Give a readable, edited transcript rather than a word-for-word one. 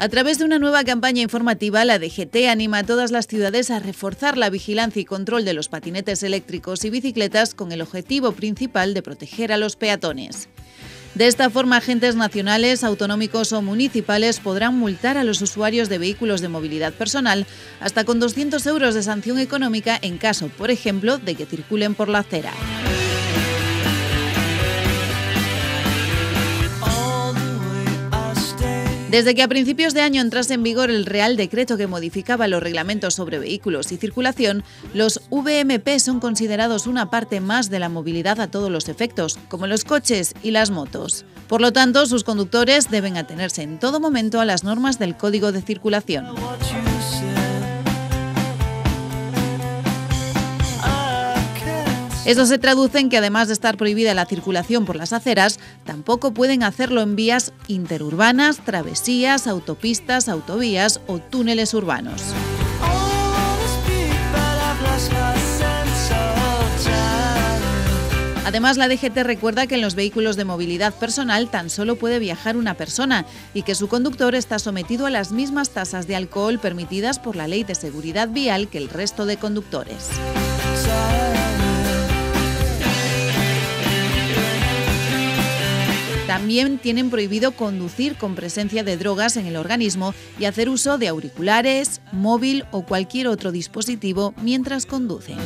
A través de una nueva campaña informativa, la DGT anima a todas las ciudades a reforzar la vigilancia y control de los patinetes eléctricos y bicicletas con el objetivo principal de proteger a los peatones. De esta forma, agentes nacionales, autonómicos o municipales podrán multar a los usuarios de vehículos de movilidad personal hasta con 200 euros de sanción económica en caso, por ejemplo, de que circulen por la acera. Desde que a principios de año entrase en vigor el Real Decreto que modificaba los reglamentos sobre vehículos y circulación, los VMP son considerados una parte más de la movilidad a todos los efectos, como los coches y las motos. Por lo tanto, sus conductores deben atenerse en todo momento a las normas del Código de Circulación. Eso se traduce en que además de estar prohibida la circulación por las aceras, tampoco pueden hacerlo en vías interurbanas, travesías, autopistas, autovías o túneles urbanos. Además, la DGT recuerda que en los vehículos de movilidad personal tan solo puede viajar una persona y que su conductor está sometido a las mismas tasas de alcohol permitidas por la Ley de Seguridad Vial que el resto de conductores. También tienen prohibido conducir con presencia de drogas en el organismo y hacer uso de auriculares, móvil o cualquier otro dispositivo mientras conducen.